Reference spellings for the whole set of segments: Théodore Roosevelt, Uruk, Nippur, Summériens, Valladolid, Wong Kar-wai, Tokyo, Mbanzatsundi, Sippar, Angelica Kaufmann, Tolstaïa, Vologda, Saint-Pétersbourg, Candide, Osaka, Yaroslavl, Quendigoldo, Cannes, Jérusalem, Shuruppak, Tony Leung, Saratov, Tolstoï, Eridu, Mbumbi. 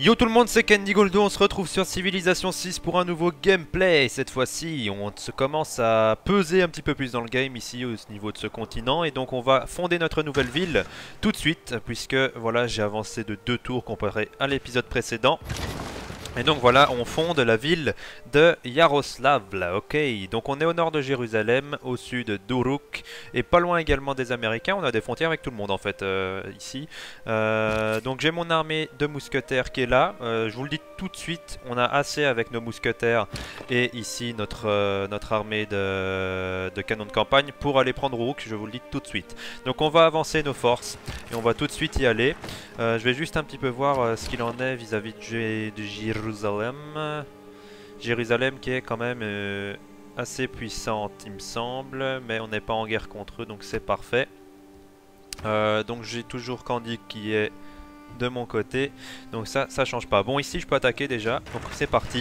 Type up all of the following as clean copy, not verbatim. Yo tout le monde, c'est Quendigoldo, on se retrouve sur Civilization 6 pour un nouveau gameplay. Cette fois-ci, on se commence à peser un petit peu plus dans le game ici au niveau de ce continent. Et donc on va fonder notre nouvelle ville tout de suite, puisque voilà, j'ai avancé de 2 tours comparé à l'épisode précédent. Et donc voilà, on fonde la ville de Yaroslavl, ok. Donc on est au nord de Jérusalem, au sud d'Uruk, et pas loin également des Américains. On a des frontières avec tout le monde en fait, ici. Donc j'ai mon armée de mousquetaires qui est là. Je vous le dis tout de suite, on a assez avec nos mousquetaires et ici notre armée de canons de campagne pour aller prendre Uruk, je vous le dis tout de suite. Donc on va avancer nos forces et on va tout de suite y aller. Je vais juste un petit peu voir ce qu'il en est vis-à-vis de Jérusalem qui est quand même assez puissante il me semble, mais on n'est pas en guerre contre eux donc c'est parfait. Donc j'ai toujours Candide qui est de mon côté, donc ça change pas. Bon, ici je peux attaquer déjà, donc c'est parti.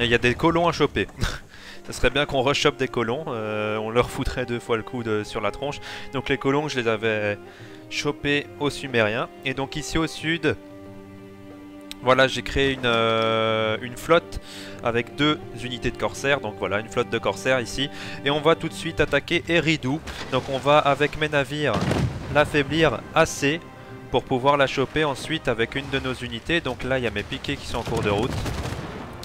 Et il y a des colons à choper. Ça serait bien qu'on rechoppe des colons, on leur foutrait 2 fois le coup sur la tronche. Donc les colons je les avais chopés aux Summériens. Et donc ici au sud, voilà, j'ai créé une flotte avec 2 unités de corsaires, donc voilà, une flotte de corsaires ici. Et on va tout de suite attaquer Eridu, donc on va avec mes navires l'affaiblir assez pour pouvoir la choper ensuite avec une de nos unités. Donc là il y a mes piquets qui sont en cours de route.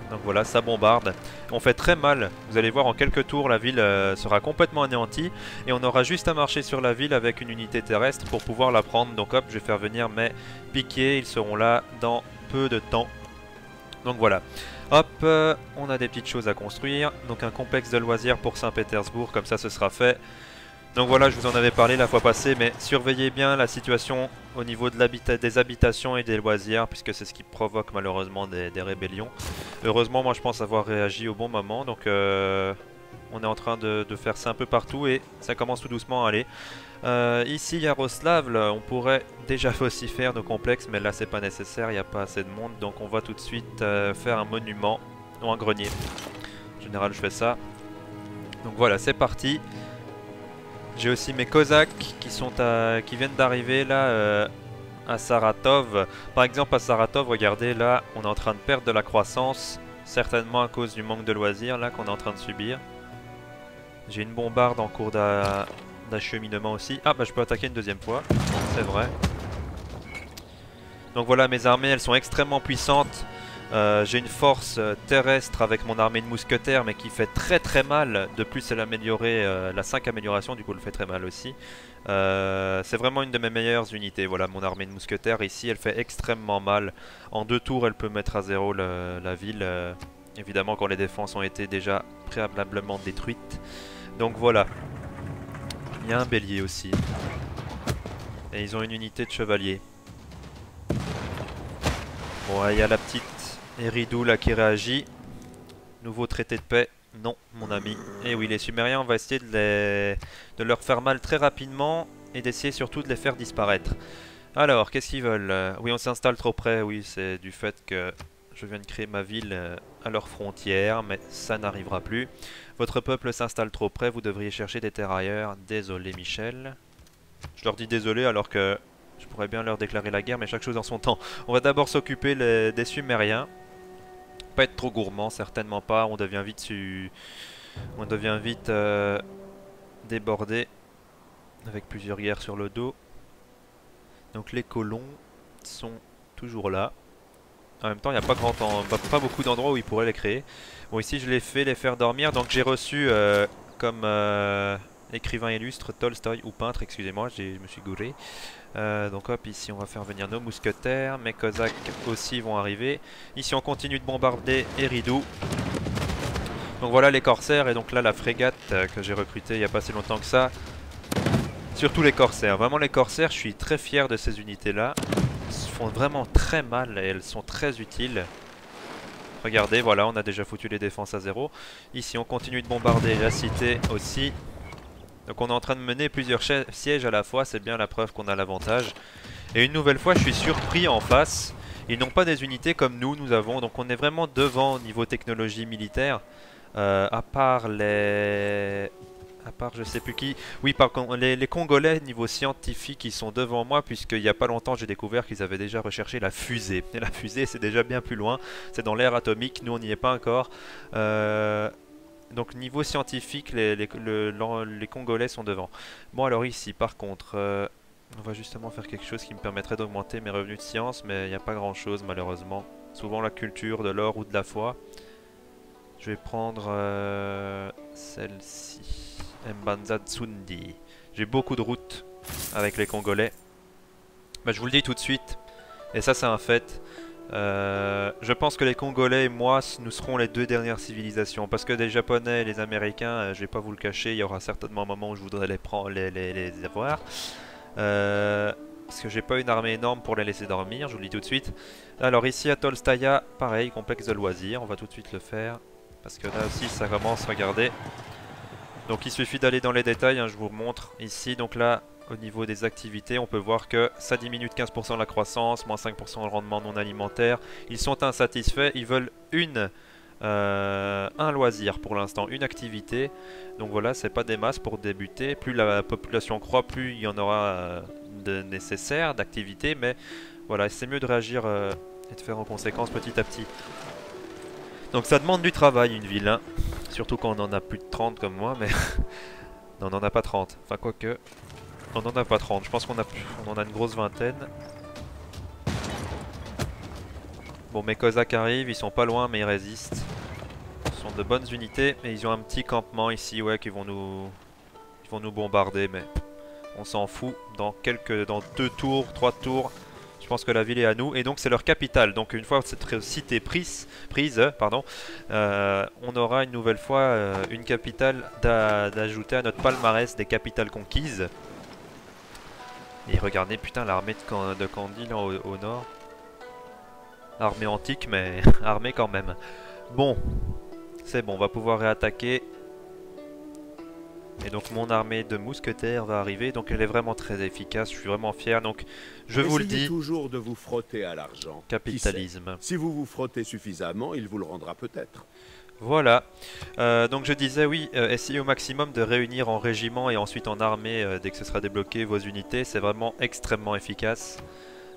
Donc voilà, ça bombarde. On fait très mal, vous allez voir en quelques tours la ville sera complètement anéantie. Et on aura juste à marcher sur la ville avec une unité terrestre pour pouvoir la prendre. Donc hop, je vais faire venir mes piquets, ils seront là dans peu de temps. Donc voilà, hop, on a des petites choses à construire. Donc un complexe de loisirs pour Saint-Pétersbourg, comme ça ce sera fait. Donc voilà, je vous en avais parlé la fois passée, mais surveillez bien la situation au niveau de des habitations et des loisirs, puisque c'est ce qui provoque malheureusement des rébellions. Heureusement, moi je pense avoir réagi au bon moment, donc on est en train de faire ça un peu partout et ça commence tout doucement à aller. Ici Yaroslavl, on pourrait déjà aussi faire nos complexes, mais là c'est pas nécessaire, il n'y a pas assez de monde, donc on va tout de suite faire un monument ou un grenier. En général je fais ça. Donc voilà, c'est parti. J'ai aussi mes cosaques qui viennent d'arriver là à Saratov. Par exemple à Saratov, regardez là, on est en train de perdre de la croissance, certainement à cause du manque de loisirs là qu'on est en train de subir. J'ai une bombarde en cours d'acheminement aussi. Ah bah je peux attaquer une 2e fois, c'est vrai. Donc voilà, mes armées elles sont extrêmement puissantes. J'ai une force terrestre avec mon armée de mousquetaires mais qui fait très très mal. De plus elle a amélioré la 5 amélioration, du coup elle fait très mal aussi. C'est vraiment une de mes meilleures unités. Voilà, mon armée de mousquetaires ici elle fait extrêmement mal. En 2 tours elle peut mettre à zéro la ville, évidemment quand les défenses ont été déjà préalablement détruites. Donc voilà, il y a un bélier aussi. Et ils ont une unité de chevalier. Bon, il y a la petite Eridu là qui réagit. Nouveau traité de paix. Non mon ami. Et oui, les Sumériens, on va essayer de leur faire mal très rapidement et d'essayer surtout de les faire disparaître. Alors qu'est-ce qu'ils veulent? Oui, on s'installe trop près. Oui, c'est du fait que je viens de créer ma ville à leurs frontières, mais ça n'arrivera plus. Votre peuple s'installe trop près, vous devriez chercher des terres ailleurs. Désolé Michel. Je leur dis désolé alors que je pourrais bien leur déclarer la guerre, mais chaque chose en son temps. On va d'abord s'occuper des Sumériens. Pas être trop gourmand, certainement pas. On devient vite débordé avec plusieurs guerres sur le dos. Donc les colons sont toujours là. En même temps, il n'y a pas pas beaucoup d'endroits où ils pourraient les créer. Bon, ici je les fais les faire dormir. Donc j'ai reçu comme écrivain illustre Tolstoï, ou peintre, excusez-moi, je me suis gouré. Donc hop, ici on va faire venir nos mousquetaires. Mes cosaques aussi vont arriver. Ici on continue de bombarder Eridu. Donc voilà les corsaires. Et donc là la frégate que j'ai recrutée il n'y a pas si longtemps que ça. Surtout les corsaires, vraiment les corsaires, je suis très fier de ces unités là. Elles se font vraiment très mal et elles sont très utiles. Regardez, voilà, on a déjà foutu les défenses à zéro. Ici on continue de bombarder la cité aussi. Donc on est en train de mener plusieurs sièges à la fois, c'est bien la preuve qu'on a l'avantage. Et une nouvelle fois je suis surpris en face, ils n'ont pas des unités comme nous avons, donc on est vraiment devant au niveau technologie militaire. À part les par je sais plus qui. Oui, par contre, les Congolais, niveau scientifique, ils sont devant moi, puisqu'il n'y a pas longtemps, j'ai découvert qu'ils avaient déjà recherché la fusée. Et la fusée, c'est déjà bien plus loin. C'est dans l'ère atomique. Nous, on n'y est pas encore. Donc niveau scientifique, les Congolais sont devant. Bon, alors ici, par contre, on va justement faire quelque chose qui me permettrait d'augmenter mes revenus de science, mais il n'y a pas grand-chose malheureusement. Souvent la culture, de l'or ou de la foi. Je vais prendre celle-ci, Mbanzatsundi. J'ai beaucoup de routes avec les Congolais. Bah, je vous le dis tout de suite, et ça c'est un fait. Je pense que les Congolais et moi, nous serons les deux dernières civilisations. Parce que des Japonais et les Américains, je vais pas vous le cacher, il y aura certainement un moment où je voudrais les avoir. Parce que j'ai pas une armée énorme pour les laisser dormir, je vous le dis tout de suite. Alors ici à Tolstaïa, pareil, complexe de loisirs, on va tout de suite le faire. Parce que là aussi ça commence, regardez. Donc il suffit d'aller dans les détails, hein, je vous montre ici, donc là... Au niveau des activités, on peut voir que ça diminue de 15% la croissance, moins 5% le rendement non alimentaire. Ils sont insatisfaits, ils veulent un loisir pour l'instant, une activité. Donc voilà, c'est pas des masses pour débuter. Plus la population croît, plus il y en aura de nécessaire d'activités. Mais voilà, c'est mieux de réagir et de faire en conséquence petit à petit. Donc ça demande du travail, une ville, hein. Surtout quand on en a plus de 30 comme moi, mais... non, on n'en a pas 30, enfin quoique... On n'en a pas 30, je pense qu'on en a une grosse vingtaine. Bon, mes Cosaques arrivent, ils sont pas loin mais ils résistent. Ce sont de bonnes unités et ils ont un petit campement ici, ouais, qui vont nous... Ils vont nous bombarder, mais on s'en fout. Dans 2 tours, 3 tours, je pense que la ville est à nous. Et donc c'est leur capitale, donc une fois cette cité prise, on aura une nouvelle fois une capitale d'ajouter à notre palmarès des capitales conquises. Et regardez, putain, l'armée de Candide au nord. Armée antique, mais armée quand même. Bon, c'est bon, on va pouvoir réattaquer. Et donc mon armée de mousquetaires va arriver, donc elle est vraiment très efficace, je suis vraiment fier. Donc je vous le dis, toujours de vous frotter à l'argent. Capitalisme. Si vous vous frottez suffisamment, il vous le rendra peut-être. Voilà, donc je disais oui, essayez au maximum de réunir en régiment et ensuite en armée dès que ce sera débloqué vos unités, c'est vraiment extrêmement efficace.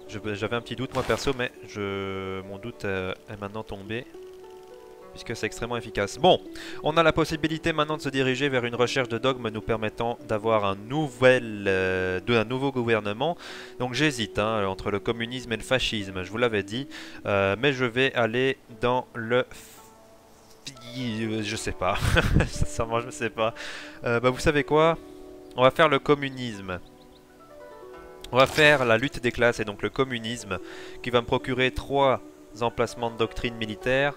J'avais un petit doute moi perso, mais mon doute est maintenant tombé, puisque c'est extrêmement efficace. Bon, on a la possibilité maintenant de se diriger vers une recherche de dogmes nous permettant d'avoir un nouveau gouvernement. Donc j'hésite hein, entre le communisme et le fascisme, je vous l'avais dit, mais je vais aller dans le... Je sais pas, sincèrement je sais pas. Bah vous savez quoi, on va faire le communisme. On va faire la lutte des classes et donc le communisme qui va me procurer 3 emplacements de doctrine militaire,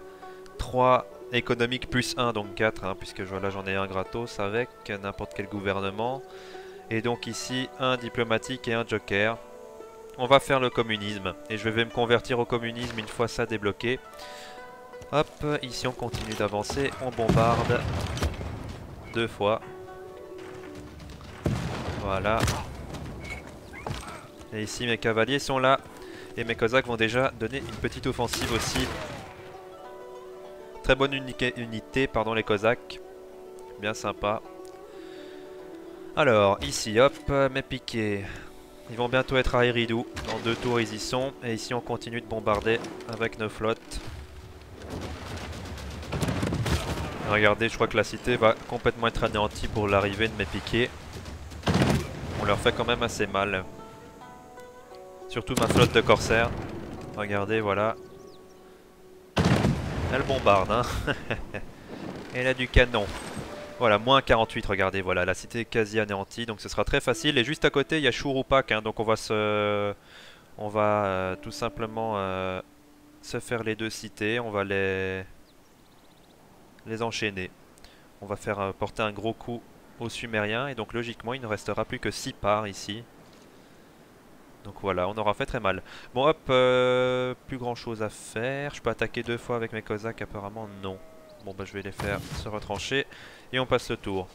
3 économiques plus 1 donc 4 hein, puisque là j'en ai un gratos avec n'importe quel gouvernement. Et donc ici un diplomatique et un joker. On va faire le communisme et je vais me convertir au communisme une fois ça débloqué. Hop, ici on continue d'avancer, on bombarde 2 fois. Voilà. Et ici mes cavaliers sont là. Et mes cosaques vont déjà donner une petite offensive aussi. Très bonne unité, pardon, les cosaques. Bien sympa. Alors, ici, hop, mes piquets. Ils vont bientôt être à Eridu. Dans 2 tours, ils y sont. Et ici on continue de bombarder avec nos flottes. Regardez, je crois que la cité va complètement être anéantie pour l'arrivée de mes piquets. On leur fait quand même assez mal. Surtout ma flotte de corsaires. Regardez, voilà. Elle bombarde, hein. Elle a du canon. Voilà, moins 48, regardez, voilà. La cité est quasi anéantie, donc ce sera très facile. Et juste à côté, il y a Shuruppak, hein, donc on va tout simplement se faire les 2 cités. On va les enchaîner. On va faire porter un gros coup aux Sumériens et donc logiquement il ne restera plus que 6 parts ici. Donc voilà, on aura fait très mal. Bon hop, plus grand chose à faire. Je peux attaquer 2 fois avec mes cosaques apparemment, non. Bon bah je vais les faire se retrancher et on passe le tour.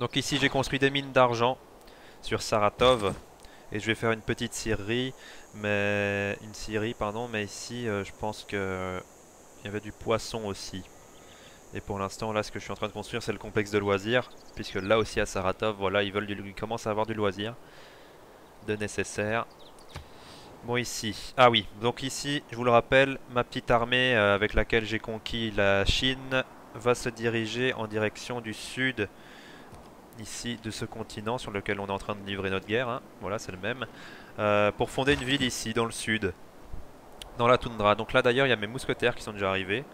Donc ici j'ai construit des mines d'argent sur Saratov et je vais faire une petite scierie, mais ici je pense que il y avait du poisson aussi. Et pour l'instant, là, ce que je suis en train de construire, c'est le complexe de loisirs. Puisque là aussi, à Saratov, voilà, ils commencent à avoir du loisir. De nécessaire. Bon, ici. Ah oui, donc ici, je vous le rappelle, ma petite armée avec laquelle j'ai conquis la Chine va se diriger en direction du sud, ici, de ce continent sur lequel on est en train de livrer notre guerre. Hein. Voilà, c'est le même. Pour fonder une ville ici, dans le sud. Dans la toundra. Donc là, d'ailleurs, il y a mes mousquetaires qui sont déjà arrivés.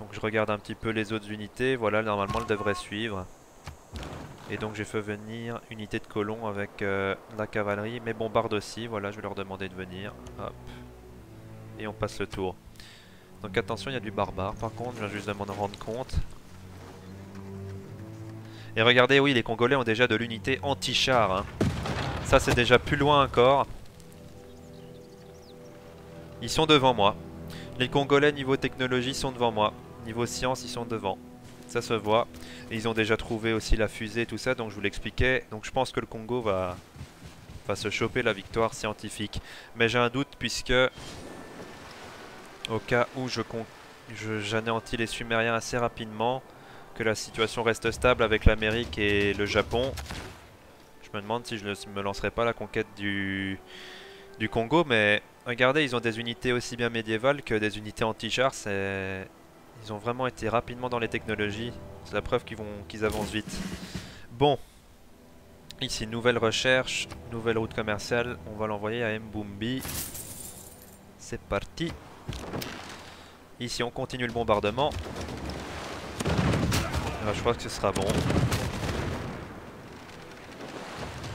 Donc je regarde un petit peu les autres unités. Voilà, normalement, elles devraient suivre. Et donc j'ai fait venir unité de colons avec la cavalerie, mais bombarde aussi, voilà, je vais leur demander de venir. Hop. Et on passe le tour. Donc attention, il y a du barbare par contre, je viens juste de m'en rendre compte. Et regardez, oui, les Congolais ont déjà de l'unité anti-char. Hein. Ça c'est déjà plus loin encore. Ils sont devant moi. Les Congolais niveau technologie sont devant moi. Niveau science, ils sont devant. Ça se voit, et ils ont déjà trouvé aussi la fusée et tout ça, donc je vous l'expliquais. Donc je pense que le Congo va se choper la victoire scientifique. Mais j'ai un doute puisque, au cas où j'anéantis les Sumériens assez rapidement, que la situation reste stable avec l'Amérique et le Japon, je me demande si je ne me lancerai pas la conquête du Congo. Mais regardez, ils ont des unités aussi bien médiévales que des unités anti-chars, c'est... Ils ont vraiment été rapidement dans les technologies. C'est la preuve qu'ils avancent vite. Bon. Ici, nouvelle recherche. Nouvelle route commerciale. On va l'envoyer à Mbumbi. C'est parti. Ici, on continue le bombardement. Alors, je crois que ce sera bon.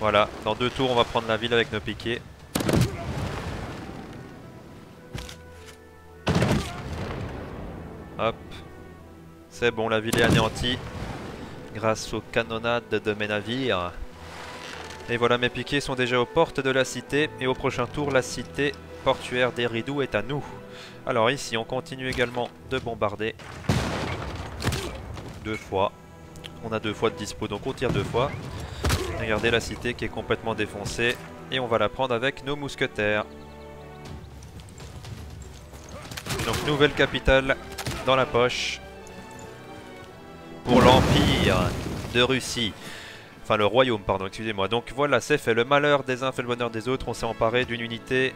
Voilà. Dans 2 tours, on va prendre la ville avec nos piquets. Hop, c'est bon, la ville est anéantie grâce aux canonnades de mes navires. Et voilà, mes piquets sont déjà aux portes de la cité. Et au prochain tour, la cité portuaire d'Eridu est à nous. Alors ici, on continue également de bombarder. 2 fois. On a 2 fois de dispo, donc on tire 2 fois. Regardez la cité qui est complètement défoncée. Et on va la prendre avec nos mousquetaires. Donc nouvelle capitale dans la poche pour l'Empire de Russie, enfin le royaume, pardon, excusez-moi. Donc voilà, c'est fait, le malheur des uns fait le bonheur des autres. On s'est emparé d'une unité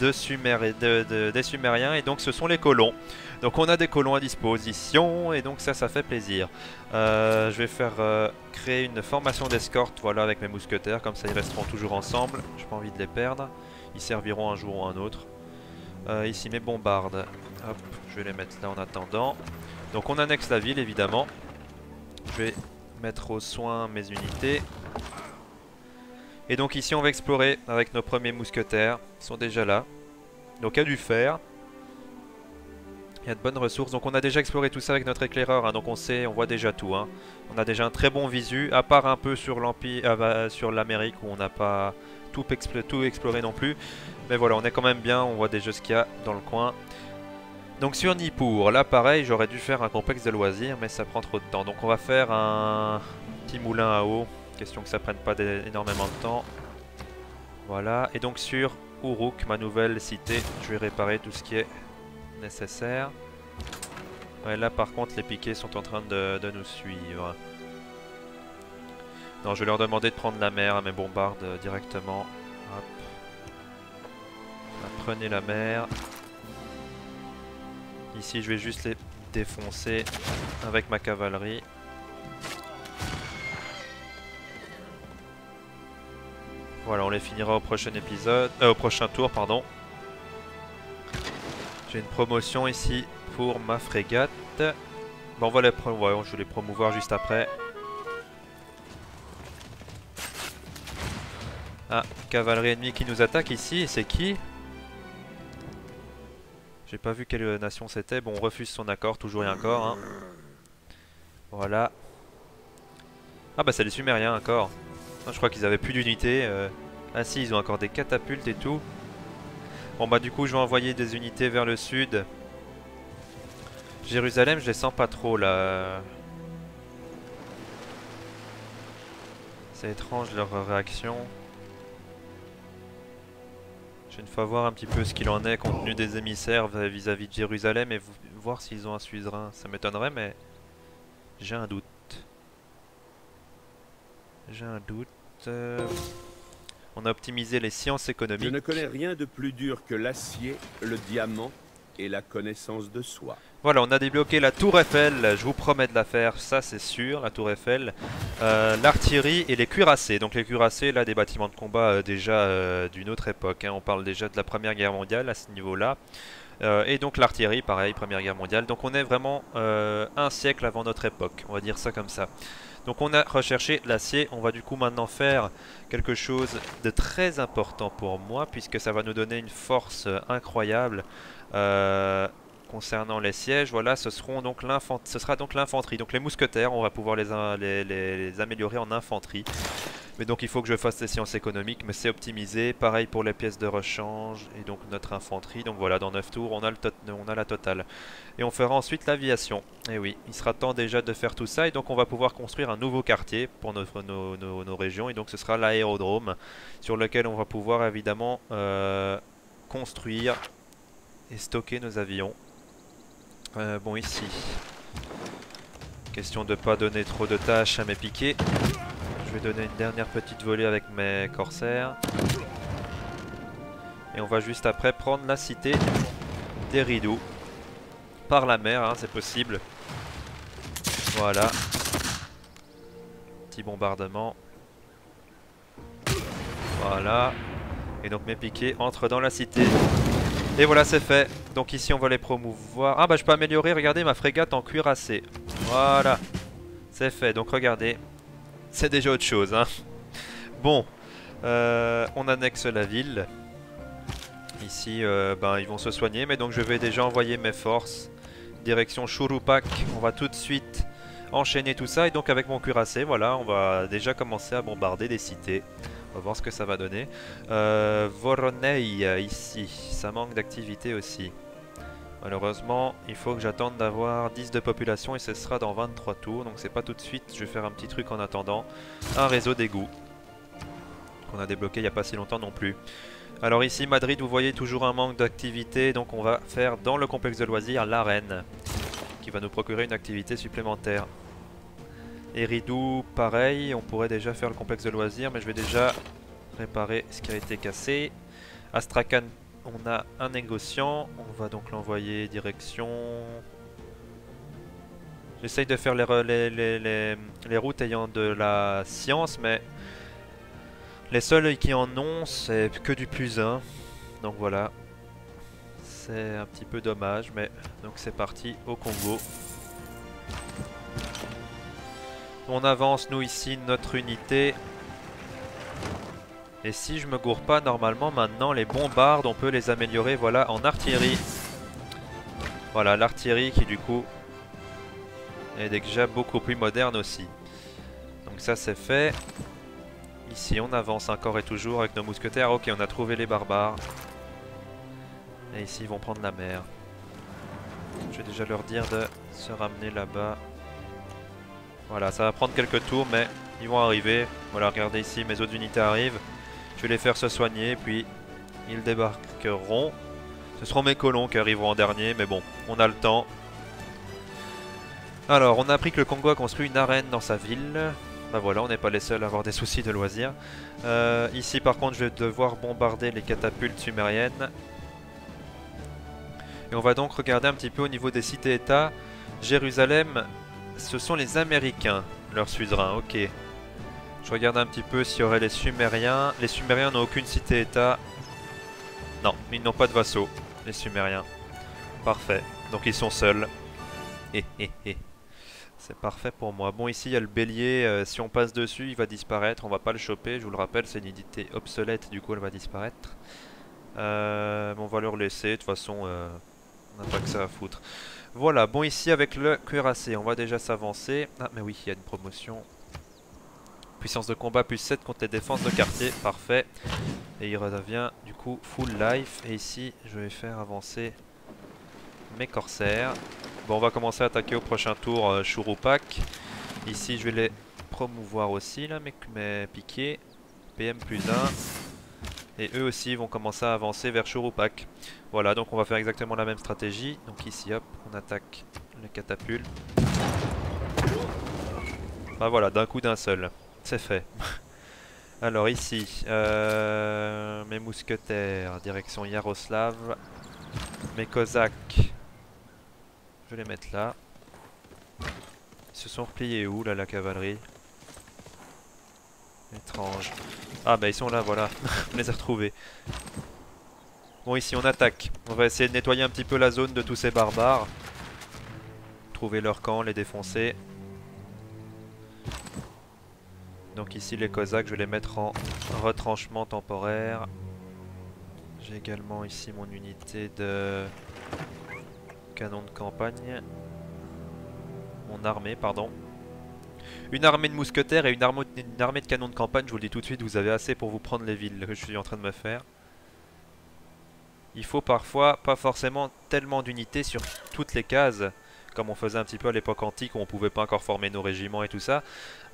des Sumériens, et donc ce sont les colons. Donc on a des colons à disposition, et donc ça fait plaisir. Je vais faire créer une formation d'escorte, voilà, avec mes mousquetaires, comme ça ils resteront toujours ensemble. J'ai pas envie de les perdre, ils serviront un jour ou un autre. Ici mes bombardes, hop, je vais les mettre là en attendant. Donc on annexe la ville évidemment. Je vais mettre aux soins mes unités. Et donc ici on va explorer avec nos premiers mousquetaires. Ils sont déjà là. Donc il y a du fer. Il y a de bonnes ressources. Donc on a déjà exploré tout ça avec notre éclaireur. Hein. Donc on sait, on voit déjà tout. Hein. On a déjà un très bon visu. À part un peu sur l'Empire, sur l'Amérique où on n'a pas... tout explorer non plus, mais voilà, on est quand même bien, on voit déjà ce qu'il y a dans le coin. Donc sur Nippur, là pareil, j'aurais dû faire un complexe de loisirs, mais ça prend trop de temps. Donc on va faire un petit moulin à eau, question que ça prenne pas énormément de temps. Voilà, et donc sur Uruk, ma nouvelle cité, je vais réparer tout ce qui est nécessaire. Ouais, là par contre les piquets sont en train de nous suivre. Non, je vais leur demander de prendre la mer à mes bombardes directement. Hop. Là, prenez la mer. Ici, je vais juste les défoncer avec ma cavalerie. Voilà, on les finira au prochain épisode. Au prochain tour, pardon. J'ai une promotion ici pour ma frégate. Bon, on va les promouvoir. Je vais les promouvoir juste après. Ah, cavalerie ennemie qui nous attaque ici, c'est qui? J'ai pas vu quelle nation c'était, bon on refuse son accord, toujours et encore. Hein. Voilà. Ah bah c'est les Sumériens encore. Je crois qu'ils avaient plus d'unités. Ah si, ils ont encore des catapultes et tout. Bon bah du coup je vais envoyer des unités vers le sud. Jérusalem, je les sens pas trop là. C'est étrange leur réaction. Prochaine fois, voir un petit peu ce qu'il en est compte tenu des émissaires vis-à-vis de Jérusalem et voir s'ils ont un suzerain. Ça m'étonnerait, mais j'ai un doute. On a optimisé les sciences économiques. Je ne connais rien de plus dur que l'acier, le diamant et la connaissance de soi. Voilà, on a débloqué la tour Eiffel, je vous promets de la faire, ça c'est sûr, la tour Eiffel, l'artillerie et les cuirassés. Donc les cuirassés, là, des bâtiments de combat d'une autre époque, hein. On parle déjà de la Première Guerre mondiale à ce niveau-là. Et donc l'artillerie, pareil, Première Guerre mondiale. Donc on est vraiment un siècle avant notre époque, on va dire ça comme ça. Donc on a recherché l'acier, on va du coup maintenant faire quelque chose de très important pour moi, puisque ça va nous donner une force incroyable concernant les sièges. Voilà, ce sera donc l'infanterie, donc les mousquetaires, on va pouvoir les améliorer en infanterie. Mais donc il faut que je fasse les sciences économiques, mais c'est optimisé, pareil pour les pièces de rechange et donc notre infanterie. Donc voilà, dans 9 tours, on a la totale. Et on fera ensuite l'aviation. Et oui, il sera temps déjà de faire tout ça, et donc on va pouvoir construire un nouveau quartier pour nos régions. Et donc ce sera l'aérodrome, sur lequel on va pouvoir évidemment construire et stocker nos avions. Bon, ici, question de ne pas donner trop de tâches à mes piquets. Je vais donner une dernière petite volée avec mes corsaires. Et on va juste après prendre la cité d'Eridu. Par la mer, hein, c'est possible. Voilà. Petit bombardement. Voilà. Et donc mes piquets entrent dans la cité. Et voilà, c'est fait. Donc ici on va les promouvoir. Ah bah je peux améliorer, regardez ma frégate en cuirassé. Voilà. C'est fait, donc regardez. C'est déjà autre chose, hein. Bon, on annexe la ville. Ici, ben, ils vont se soigner, mais donc je vais déjà envoyer mes forces. Direction Shuruppak, on va tout de suite enchaîner tout ça. Et donc avec mon cuirassé, voilà, on va déjà commencer à bombarder des cités. On va voir ce que ça va donner. Voronei, ici, ça manque d'activité aussi. Malheureusement, il faut que j'attende d'avoir 10 de population et ce sera dans 23 tours. Donc c'est pas tout de suite, je vais faire un petit truc en attendant. Un réseau d'égouts qu'on a débloqué il n'y a pas si longtemps non plus. Alors ici, Madrid, vous voyez toujours un manque d'activité. Donc on va faire dans le complexe de loisirs l'arène qui va nous procurer une activité supplémentaire. Eridu, pareil, on pourrait déjà faire le complexe de loisirs, mais je vais déjà réparer ce qui a été cassé. Astrakhan, on a un négociant, on va donc l'envoyer direction... J'essaye de faire les routes ayant de la science, mais les seuls qui en ont, c'est que du +1. Donc voilà, c'est un petit peu dommage, mais donc c'est parti au Congo. On avance, nous, ici, notre unité. Et si je me gourre pas, normalement maintenant les bombardes on peut les améliorer, voilà, en artillerie. Voilà l'artillerie qui du coup est déjà beaucoup plus moderne aussi. Donc ça c'est fait. Ici on avance encore et toujours avec nos mousquetaires. Ok, on a trouvé les barbares. Et ici ils vont prendre la mer. Je vais déjà leur dire de se ramener là-bas. Voilà, ça va prendre quelques tours mais ils vont arriver. Voilà, regardez ici, mes autres unités arrivent. Je vais les faire se soigner, puis ils débarqueront. Ce seront mes colons qui arriveront en dernier, mais bon, on a le temps. Alors, on a appris que le Congo a construit une arène dans sa ville. Bah voilà, on n'est pas les seuls à avoir des soucis de loisirs. Ici, par contre, je vais devoir bombarder les catapultes sumériennes. Et on va donc regarder un petit peu au niveau des cités-états. Jérusalem, ce sont les Américains, leurs suzerains, ok. Je regarde un petit peu s'il y aurait les Sumériens. Les Sumériens n'ont aucune cité-état. Non, ils n'ont pas de vassaux, les Sumériens. Parfait. Donc ils sont seuls. C'est parfait pour moi. Bon, ici il y a le bélier. Si on passe dessus, il va disparaître. On va pas le choper. Je vous le rappelle, c'est une unité obsolète. Du coup, elle va disparaître. On va leur laisser. De toute façon, on n'a pas que ça à foutre. Voilà. Bon, ici avec le cuirassé, on va déjà s'avancer. Ah, mais oui, il y a une promotion. Puissance de combat +7 contre les défenses de quartier, parfait. Et il redevient du coup full life. Et ici je vais faire avancer mes corsaires. Bon, on va commencer à attaquer au prochain tour Shuruppak. Ici je vais les promouvoir aussi là, mes piquets. PM +1. Et eux aussi vont commencer à avancer vers Shuruppak. Voilà, donc on va faire exactement la même stratégie. Donc ici, hop, on attaque le catapulte. Bah voilà, d'un coup d'un seul. C'est fait. Alors ici, mes mousquetaires, direction Yaroslavl. Mes cosaques, je vais les mettre là. Ils se sont repliés où là, la cavalerie? Étrange. Ah bah ils sont là, voilà. On les a retrouvés. Bon, ici on attaque. On va essayer de nettoyer un petit peu la zone de tous ces barbares. Trouver leur camp, les défoncer. Donc ici les cosaques, je vais les mettre en retranchement temporaire. J'ai également ici mon unité de canon de campagne. Mon armée, pardon. Une armée de mousquetaires et une armée de canons de campagne, je vous le dis tout de suite, vous avez assez pour vous prendre les villes que je suis en train de me faire. Il faut parfois pas forcément tellement d'unités sur toutes les cases, comme on faisait un petit peu à l'époque antique où on pouvait pas encore former nos régiments et tout ça.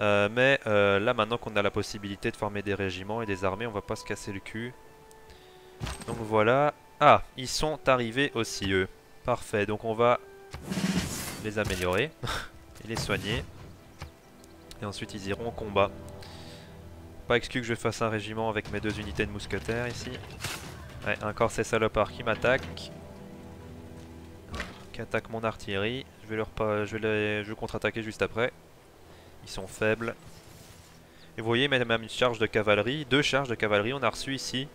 Mais là maintenant qu'on a la possibilité de former des régiments et des armées, on va pas se casser le cul. Donc voilà. Ah, ils sont arrivés aussi eux. Parfait, donc on va les améliorer et les soigner. Et ensuite ils iront au combat. Pas exclu que je fasse un régiment avec mes deux unités de mousquetaires ici. Ouais, encore ces salopards qui m'attaquent. Qui attaquent mon artillerie. Je vais contre-attaquer juste après. Ils sont faibles. Et vous voyez, même une charge de cavalerie. Deux charges de cavalerie, on a reçu ici.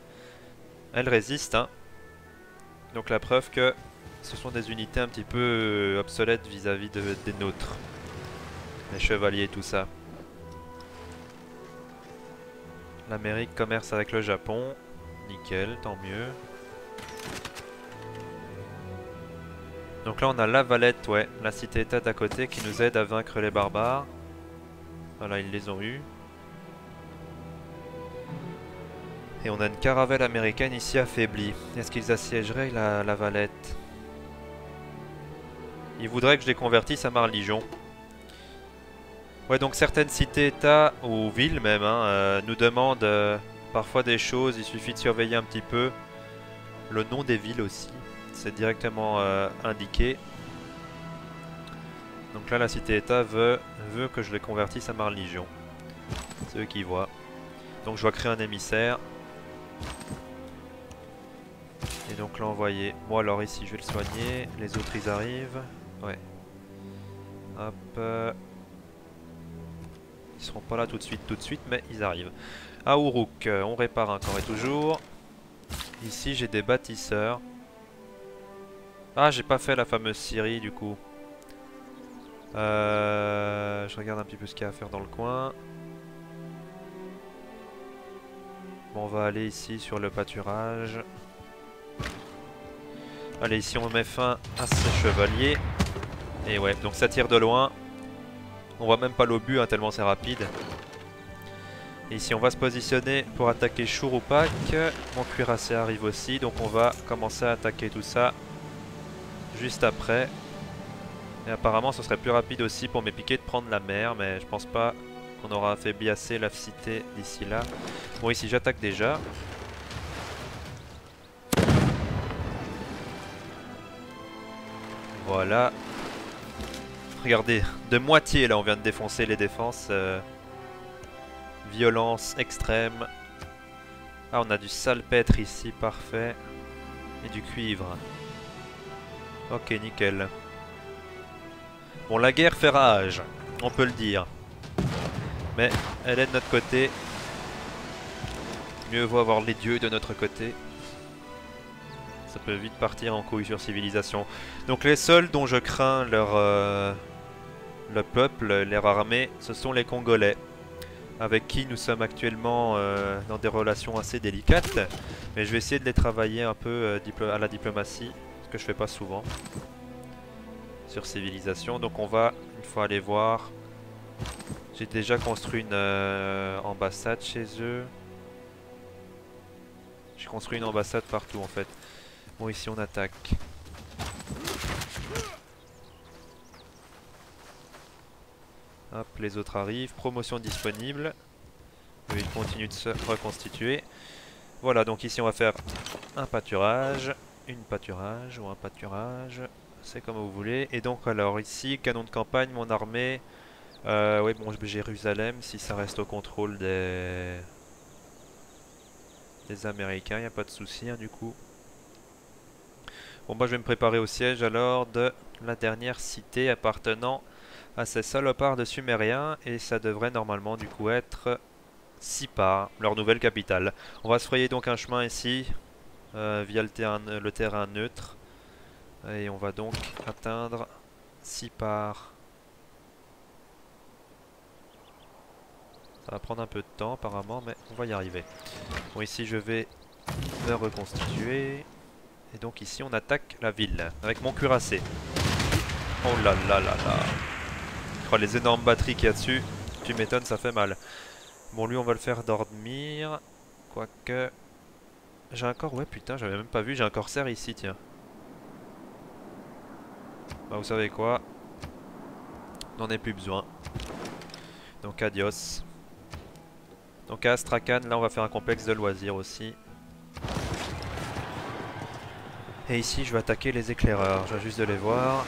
Elles résistent. Hein. Donc la preuve que ce sont des unités un petit peu obsolètes vis-à-vis des nôtres. Les chevaliers et tout ça. L'Amérique commerce avec le Japon. Nickel, tant mieux. Donc là on a la Valette, ouais, la cité-état d'à côté qui nous aide à vaincre les barbares. Voilà, ils les ont eus. Et on a une caravelle américaine ici affaiblie. Est-ce qu'ils assiégeraient la Valette? Ils voudraient que je les convertisse à ma religion. Ouais, donc certaines cités-états, ou villes même, hein, nous demandent parfois des choses, il suffit de surveiller un petit peu le nom des villes aussi, c'est directement indiqué. Donc là la cité-état veut que je les convertisse à ma religion, c'est eux qui voient. Donc je dois créer un émissaire, et donc l'envoyer. Moi alors ici je vais le soigner, les autres ils arrivent, ouais. Hop... Ils seront pas là tout de suite, mais ils arrivent. À Uruk, on répare encore et toujours. Ici, j'ai des bâtisseurs. Ah, j'ai pas fait la fameuse Syrie, du coup. Je regarde un petit peu ce qu'il y a à faire dans le coin. Bon, on va aller ici sur le pâturage. Allez, ici, on met fin à ces chevaliers. Et ouais, donc ça tire de loin. On voit même pas l'obus hein, tellement c'est rapide. Et ici on va se positionner pour attaquer Shuruppak. Mon cuirassé arrive aussi, donc on va commencer à attaquer tout ça juste après. Et apparemment ce serait plus rapide aussi pour mes piquets de prendre la mer, mais je pense pas qu'on aura affaibli assez la cité d'ici là. Bon, ici j'attaque déjà. Voilà. Regardez, de moitié là on vient de défoncer les défenses. Violence extrême. Ah, on a du salpêtre ici, parfait. Et du cuivre. Ok, nickel. Bon, la guerre fait rage, on peut le dire. Mais elle est de notre côté. Mieux vaut avoir les dieux de notre côté. Ça peut vite partir en couille sur civilisation. Donc les seuls dont je crains le peuple, leur armée, ce sont les Congolais, avec qui nous sommes actuellement dans des relations assez délicates, mais je vais essayer de les travailler un peu à la diplomatie, ce que je fais pas souvent sur civilisation. Donc on va une fois aller voir. J'ai déjà construit une ambassade chez eux. J'ai construit une ambassade partout en fait. Bon, ici on attaque. Hop, les autres arrivent. Promotion disponible. Ils continuent de se reconstituer. Voilà, donc ici on va faire un pâturage, un pâturage, c'est comme vous voulez. Et donc alors ici, canon de campagne, mon armée, oui bon Jérusalem, si ça reste au contrôle des Américains, il n'y a pas de souci hein, du coup. Bon bah je vais me préparer au siège alors de la dernière cité appartenant à ces salopards de Sumériens et ça devrait normalement du coup être Sippar, leur nouvelle capitale. On va se frayer donc un chemin ici via le terrain neutre et on va donc atteindre Sippar. Ça va prendre un peu de temps apparemment mais on va y arriver. Bon ici je vais me reconstituer et donc ici on attaque la ville avec mon cuirassé. Oh là là là là. Je crois les énormes batteries qu'il y a dessus, tu m'étonnes ça fait mal. Bon lui on va le faire dormir, quoique... J'ai un corps, ouais putain j'avais même pas vu, j'ai un corsaire ici tiens. Bah vous savez quoi, n'en ai plus besoin. Donc adios. Donc à Astrakhan là on va faire un complexe de loisirs aussi. Et ici je vais attaquer les éclaireurs, je viens juste de les voir.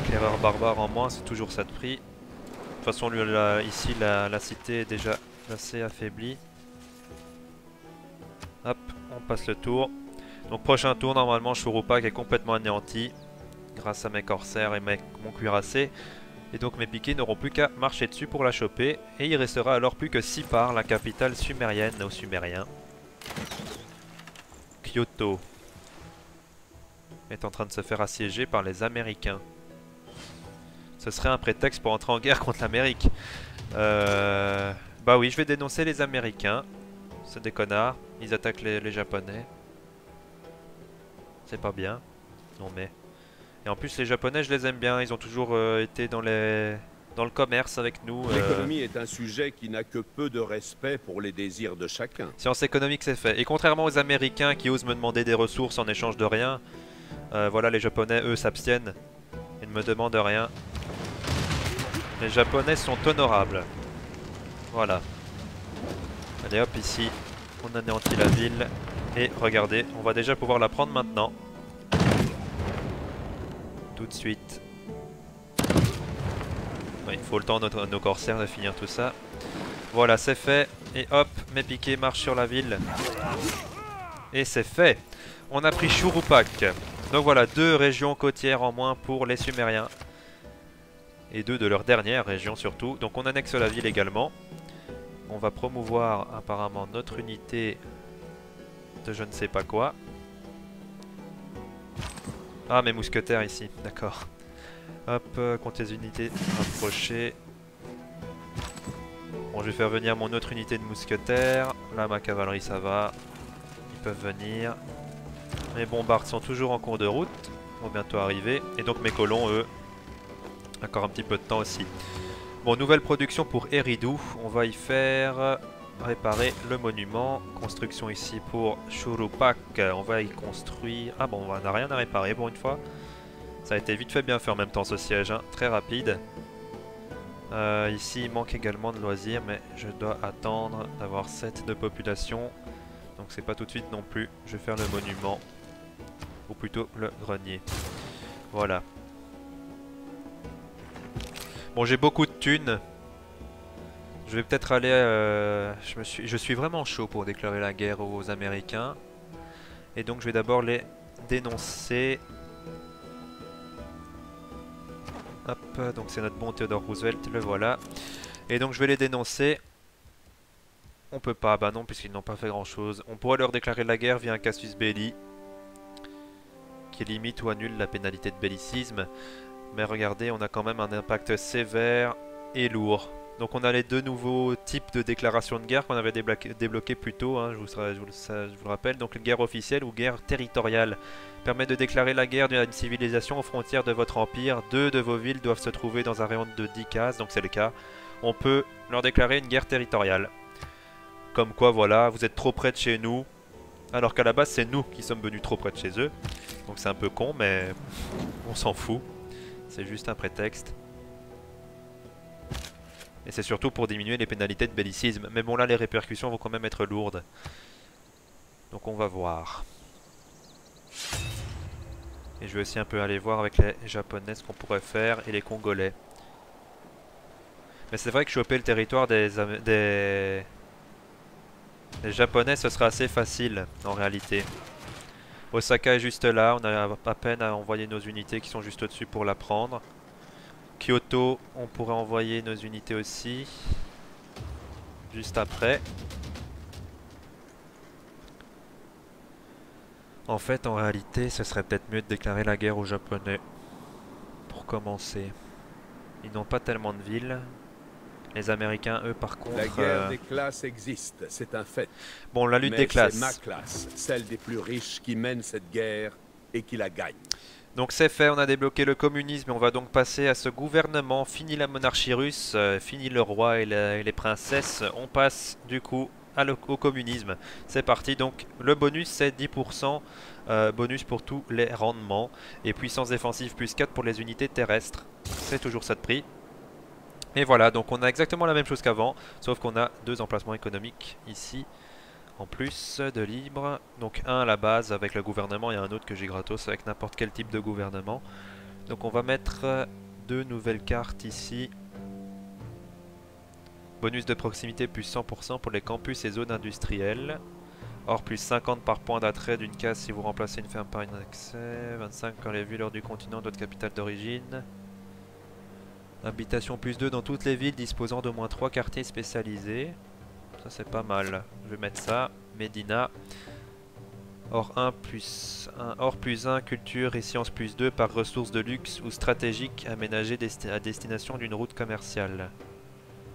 Éclaireur barbare en moins, c'est toujours ça de prix. De toute façon lui, là, ici la cité est déjà assez affaiblie. Hop, on passe le tour. Donc prochain tour normalement Shuruppak est complètement anéanti grâce à mes corsaires et mon cuirassé. Et donc mes piquets n'auront plus qu'à marcher dessus pour la choper. Et il restera alors plus que Sippar, la capitale sumérienne aux Sumériens. Kyoto est en train de se faire assiéger par les Américains. Ce serait un prétexte pour entrer en guerre contre l'Amérique. Bah oui, je vais dénoncer les Américains. C'est des connards, ils attaquent les Japonais. C'est pas bien. Non mais... Et en plus les Japonais je les aime bien, ils ont toujours été dans le commerce avec nous. L'économie est un sujet qui n'a que peu de respect pour les désirs de chacun. Science économique c'est fait. Et contrairement aux Américains qui osent me demander des ressources en échange de rien, voilà les Japonais eux s'abstiennent et ne me demandent rien. Les Japonais sont honorables. Voilà. Allez hop ici, on anéantit la ville et regardez, on va déjà pouvoir la prendre maintenant. Tout de suite. Ouais, il faut le temps à nos corsaires de finir tout ça. Voilà c'est fait. Et hop, mes piquets marchent sur la ville. Et c'est fait. On a pris Shuruppak. Donc voilà, 2 régions côtières en moins pour les Sumériens. Et 2 de leur dernière région surtout. Donc on annexe la ville également. On va promouvoir apparemment notre unité de je ne sais pas quoi. Ah, mes mousquetaires ici, d'accord. Hop, compte les unités rapprochées. Bon, je vais faire venir mon autre unité de mousquetaires. Là, ma cavalerie, ça va. Ils peuvent venir. Mes bombardes sont toujours en cours de route. Ils vont bientôt arriver. Et donc, mes colons, eux, encore un petit peu de temps aussi. Bon, nouvelle production pour Eridu. On va y faire réparer le monument. Construction ici pour Shuruppak. On va y construire... Ah bon, on n'a rien à réparer pour une fois. Ça a été vite fait bien fait en même temps ce siège, hein. Très rapide. Ici, il manque également de loisirs, mais je dois attendre d'avoir 7 de population. Donc c'est pas tout de suite non plus. Je vais faire le monument. Ou plutôt le grenier. Voilà. Bon j'ai beaucoup de thunes. Je vais peut-être aller... Je suis vraiment chaud pour déclarer la guerre aux Américains. Et donc je vais d'abord les dénoncer. Hop, donc c'est notre bon Théodore Roosevelt, le voilà. Et donc je vais les dénoncer. On peut pas, bah non puisqu'ils n'ont pas fait grand chose. On pourrait leur déclarer la guerre via un casus belli qui limite ou annule la pénalité de bellicisme. Mais regardez, on a quand même un impact sévère et lourd. Donc on a les 2 nouveaux types de déclarations de guerre qu'on avait débloqués plus tôt, hein, je vous le rappelle. Donc une guerre officielle ou guerre territoriale permet de déclarer la guerre d'une civilisation aux frontières de votre empire. 2 de vos villes doivent se trouver dans un rayon de 10 cases, donc c'est le cas. On peut leur déclarer une guerre territoriale. Comme quoi voilà, vous êtes trop près de chez nous. Alors qu'à la base c'est nous qui sommes venus trop près de chez eux. Donc c'est un peu con mais on s'en fout. C'est juste un prétexte. Et c'est surtout pour diminuer les pénalités de bellicisme. Mais bon, là, les répercussions vont quand même être lourdes. Donc on va voir. Et je vais aussi un peu aller voir avec les Japonais ce qu'on pourrait faire et les Congolais. Mais c'est vrai que choper le territoire des Japonais, ce sera assez facile en réalité. Osaka est juste là, on a à peine à envoyer nos unités qui sont juste au-dessus pour la prendre. Kyoto, on pourrait envoyer nos unités aussi, juste après. En fait, en réalité, ce serait peut-être mieux de déclarer la guerre aux Japonais, pour commencer. Ils n'ont pas tellement de villes. Les Américains, eux, par contre... La guerre des classes existe, c'est un fait. Bon, la lutte des classes. C'est ma classe, celle des plus riches, qui mène cette guerre et qui la gagne. Donc c'est fait, on a débloqué le communisme et on va donc passer à ce gouvernement. Fini la monarchie russe, fini le roi et les princesses. On passe du coup au communisme. C'est parti, donc le bonus c'est 10% bonus pour tous les rendements. Et puissance défensive plus 4 pour les unités terrestres. C'est toujours ça de prix. Et voilà, donc on a exactement la même chose qu'avant, sauf qu'on a deux emplacements économiques ici, en plus de libre. Donc un à la base avec le gouvernement et un autre que j'ai gratos avec n'importe quel type de gouvernement. Donc on va mettre deux nouvelles cartes ici. Bonus de proximité plus 100% pour les campus et zones industrielles. Or plus 50 par point d'attrait d'une case si vous remplacez une ferme par un accès. 25 quand les villes hors du continent d'autres capitales d'origine. Habitation plus 2 dans toutes les villes disposant d'au moins 3 quartiers spécialisés. Ça c'est pas mal. Je vais mettre ça. Médina. Or plus 1 culture et sciences plus 2 par ressources de luxe ou stratégiques aménagées à destination d'une route commerciale.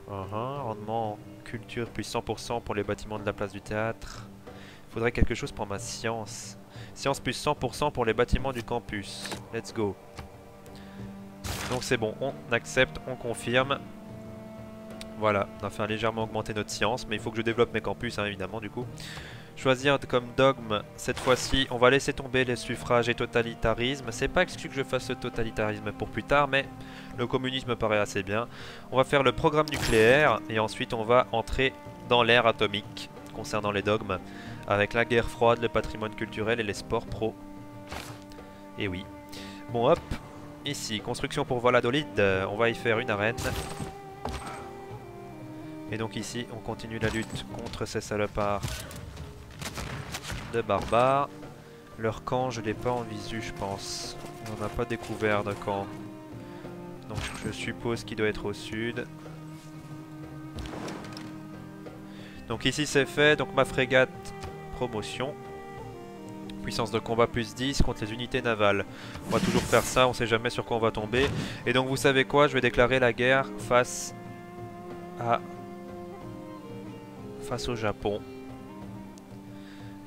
Rendement culture plus 100% pour les bâtiments de la place du théâtre. Il faudrait quelque chose pour ma science. Science plus 100% pour les bâtiments du campus. Let's go. Donc c'est bon, on accepte, on confirme. Voilà, on a fait légèrement augmenter notre science, mais il faut que je développe mes campus, hein, évidemment, du coup. Choisir comme dogme, cette fois-ci, on va laisser tomber les suffrages et totalitarisme. C'est pas exclu que je fasse le totalitarisme pour plus tard, mais le communisme paraît assez bien. On va faire le programme nucléaire, et ensuite on va entrer dans l'ère atomique, concernant les dogmes, avec la guerre froide, le patrimoine culturel et les sports pro. Et oui. Bon, hop. Ici, construction pour Valladolid, on va y faire une arène. Et donc ici, on continue la lutte contre ces salopards de barbares. Leur camp, je l'ai pas en visu, je pense. On n'a pas découvert de camp. Donc je suppose qu'il doit être au sud. Donc ici c'est fait, donc ma frégate, promotion. Puissance de combat plus 10 contre les unités navales. On va toujours faire ça, on sait jamais sur quoi on va tomber. Et donc vous savez quoi, je vais déclarer la guerre face au Japon.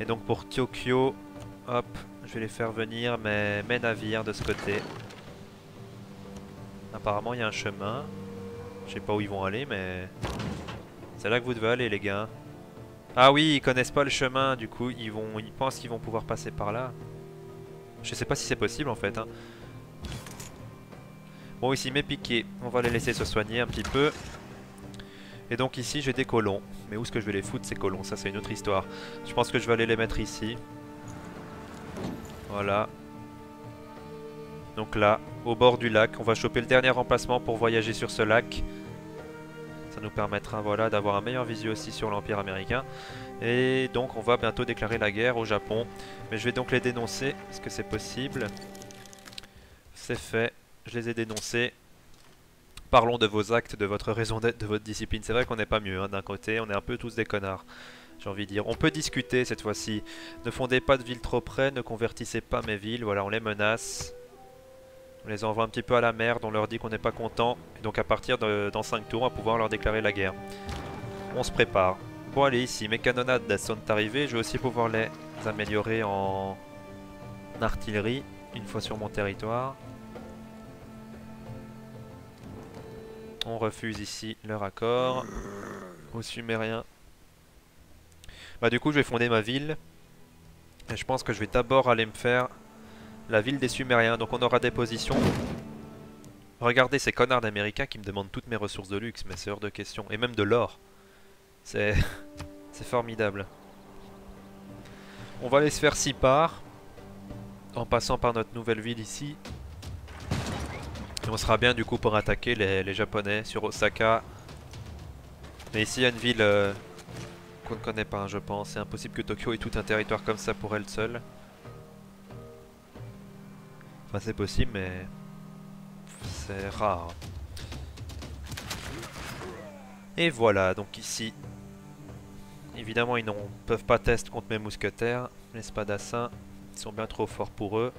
Et donc pour Tokyo, hop, je vais les faire venir mes navires de ce côté. Apparemment il y a un chemin. Je sais pas où ils vont aller, mais c'est là que vous devez aller les gars. Ah oui, ils connaissent pas le chemin, du coup ils pensent qu'ils vont pouvoir passer par là. Je sais pas si c'est possible en fait. Hein. Bon ici mes piquets, on va les laisser se soigner un petit peu. Et donc ici j'ai des colons, mais où est-ce que je vais les foutre ces colons? Ça c'est une autre histoire. Je pense que je vais aller les mettre ici. Voilà. Donc là, au bord du lac, on va choper le dernier emplacement pour voyager sur ce lac. Ça nous permettra voilà, d'avoir un meilleur visu aussi sur l'Empire américain. Et donc on va bientôt déclarer la guerre au Japon. Mais je vais donc les dénoncer, parce que c'est possible. C'est fait, je les ai dénoncés. Parlons de vos actes, de votre raison d'être, de votre discipline. C'est vrai qu'on n'est pas mieux, hein. D'un côté on est un peu tous des connards. J'ai envie de dire, on peut discuter cette fois-ci. Ne fondez pas de villes trop près, ne convertissez pas mes villes. Voilà, on les menace. On les envoie un petit peu à la merde, on leur dit qu'on n'est pas content. Et donc à partir de dans 5 tours, on va pouvoir leur déclarer la guerre. On se prépare. Bon allez ici, mes canonnades sont arrivées. Je vais aussi pouvoir les améliorer en artillerie, une fois sur mon territoire. On refuse ici leur accord. Aux Sumériens. Bah du coup je vais fonder ma ville. Et je pense que je vais d'abord aller me faire... la ville des Sumériens, donc on aura des positions Regardez ces connards d'Américains qui me demandent toutes mes ressources de luxe, mais c'est hors de question. Et même de l'or. C'est... c'est formidable. On va aller se faire Sippar, en passant par notre nouvelle ville ici. Et on sera bien du coup pour attaquer les Japonais sur Osaka. Mais ici il y a une ville qu'on ne connaît pas, je pense. C'est impossible que Tokyo ait tout un territoire comme ça pour elle seule. Enfin c'est possible mais... c'est rare. Et voilà, donc ici... évidemment ils ne peuvent pas tester contre mes mousquetaires. Les spadassins, ils sont bien trop forts pour eux.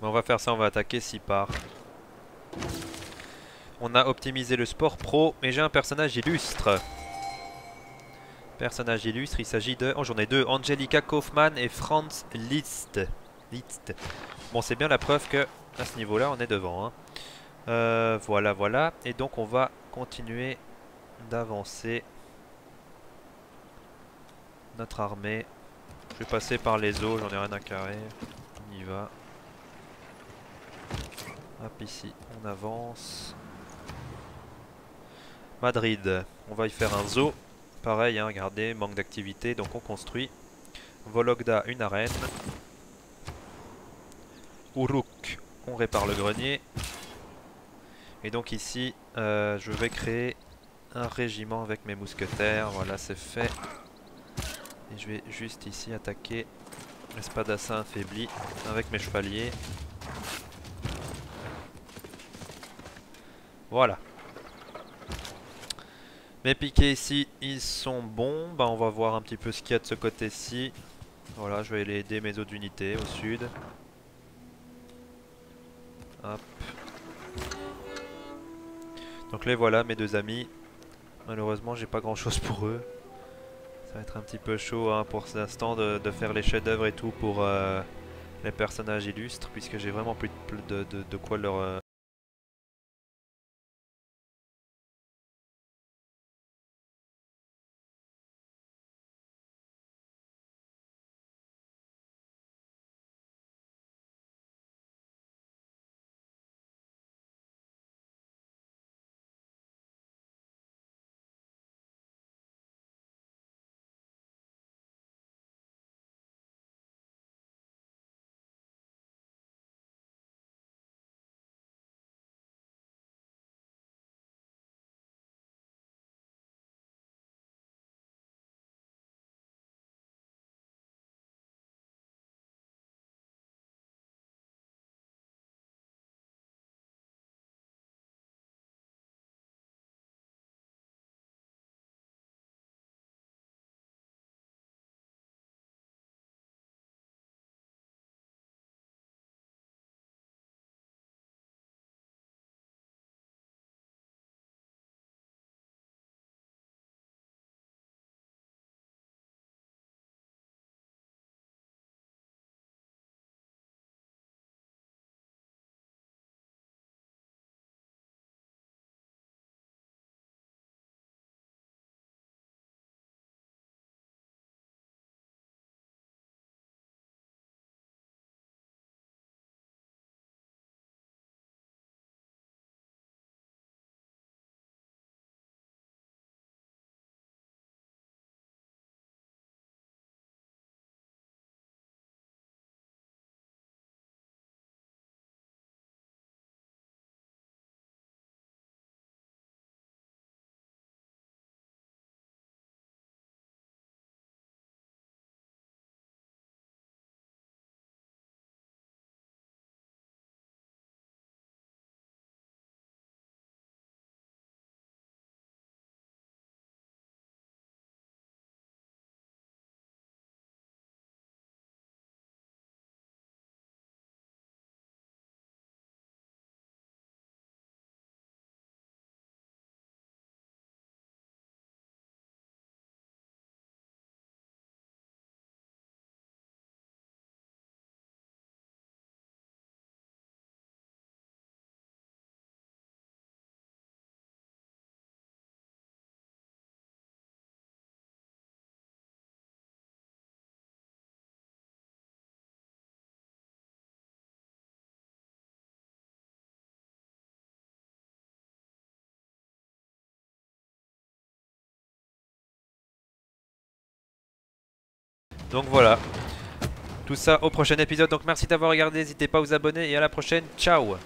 Mais on va faire ça, on va attaquer Sippar. On a optimisé le sport pro, mais j'ai un personnage illustre. Personnage illustre, il s'agit de... oh, j'en ai deux, Angelica Kaufmann et Franz Liszt. Bon, c'est bien la preuve que à ce niveau-là, on est devant. Hein. Voilà, voilà. Et donc, on va continuer d'avancer notre armée. Je vais passer par les eaux, j'en ai rien à carrer. On y va. Hop, ici, on avance. Madrid, on va y faire un zoo. Pareil, hein, regardez, manque d'activité, donc on construit. Vologda, une arène. Uruk, on répare le grenier. Et donc ici, je vais créer un régiment avec mes mousquetaires. Voilà, c'est fait. Et je vais juste ici attaquer l'espadassin affaibli avec mes chevaliers. Voilà. Mes piquets ici, ils sont bons. Bah, on va voir un petit peu ce qu'il y a de ce côté-ci. Voilà, je vais aller aider mes autres unités au sud. Hop. Donc les voilà, mes deux amis. Malheureusement, j'ai pas grand-chose pour eux. Ça va être un petit peu chaud hein, pour l'instant de faire les chefs-d'œuvre et tout pour les personnages illustres, puisque j'ai vraiment plus de quoi leur... Donc voilà. Tout ça au prochain épisode. Donc merci d'avoir regardé. N'hésitez pas à vous abonner et à la prochaine. Ciao.